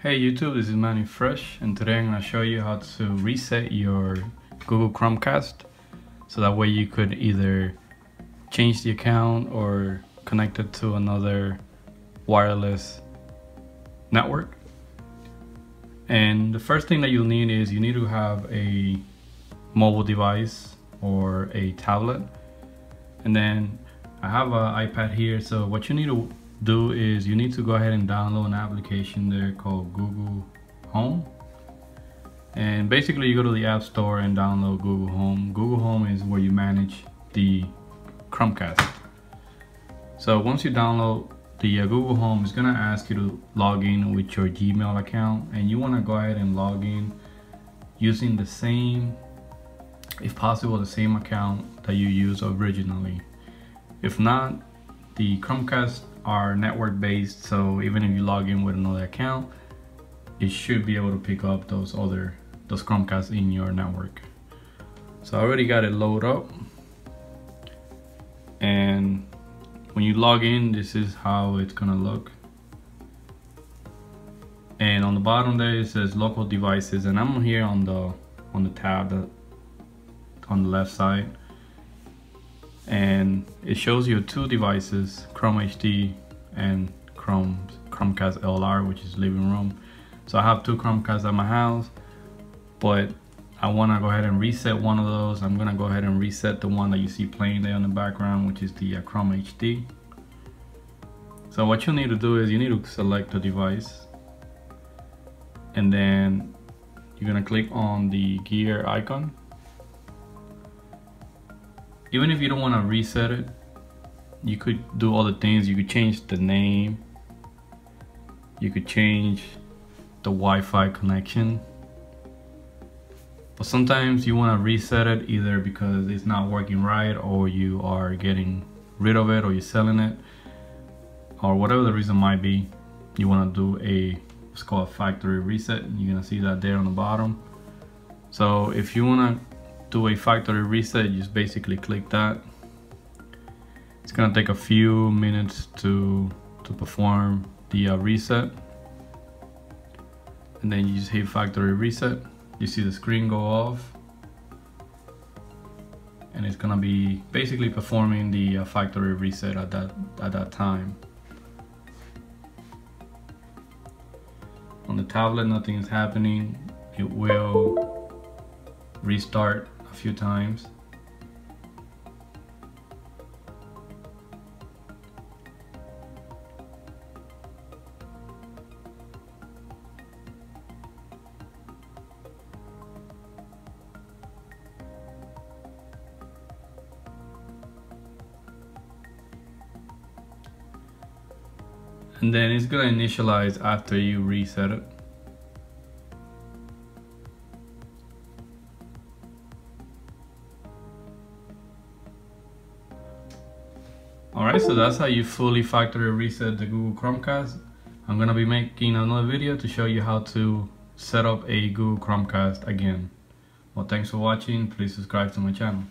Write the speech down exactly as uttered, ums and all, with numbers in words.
Hey YouTube, this is Manny Fresh, and today I'm going to show you how to reset your Google Chromecast so that way you could either change the account or connect it to another wireless network. And the first thing that you'll need is you need to have a mobile device or a tablet, and then I have an iPad here. So what you need to do is you need to go ahead and download an application there called Google Home, and basically you go to the App Store and download Google Home. Google Home is where you manage the Chromecast. So once you download the uh, Google Home, it's gonna ask you to log in with your Gmail account, and you want to go ahead and log in using the same, if possible, the same account that you used originally. If not, the Chromecast are network based, so even if you log in with another account, it should be able to pick up those other those Chromecasts in your network. So I already got it loaded up, and when you log in, this is how it's gonna look. And on the bottom there it says local devices, and I'm here on the on the tab that on the left side. And it shows you two devices, Chrome H D and Chrome Chromecast L R, which is living room. So I have two Chromecasts at my house, but I want to go ahead and reset one of those. I'm going to go ahead and reset the one that you see playing there in the background, which is the uh, Chrome H D. So what you need to do is you need to select the device, and then you're going to click on the gear icon. Even if you don't want to reset it, you could do other things. You could change the name, you could change the Wi-Fi connection, but sometimes you want to reset it either because it's not working right, or you are getting rid of it, or you're selling it, or whatever the reason might be. You want to do a what's called a factory reset. You're going to see that there on the bottom. So if you want to do a factory reset, just basically click that. It's gonna take a few minutes to to perform the uh, reset, and then you just hit factory reset. You see the screen go off, and it's gonna be basically performing the uh, factory reset at that at that time. On the tablet, nothing is happening. It will restart a few times, and then it's going to initialize after you reset it. Alright, so that's how you fully factory reset the Google Chromecast. I'm gonna be making another video to show you how to set up a Google Chromecast again. Well, thanks for watching. Please subscribe to my channel.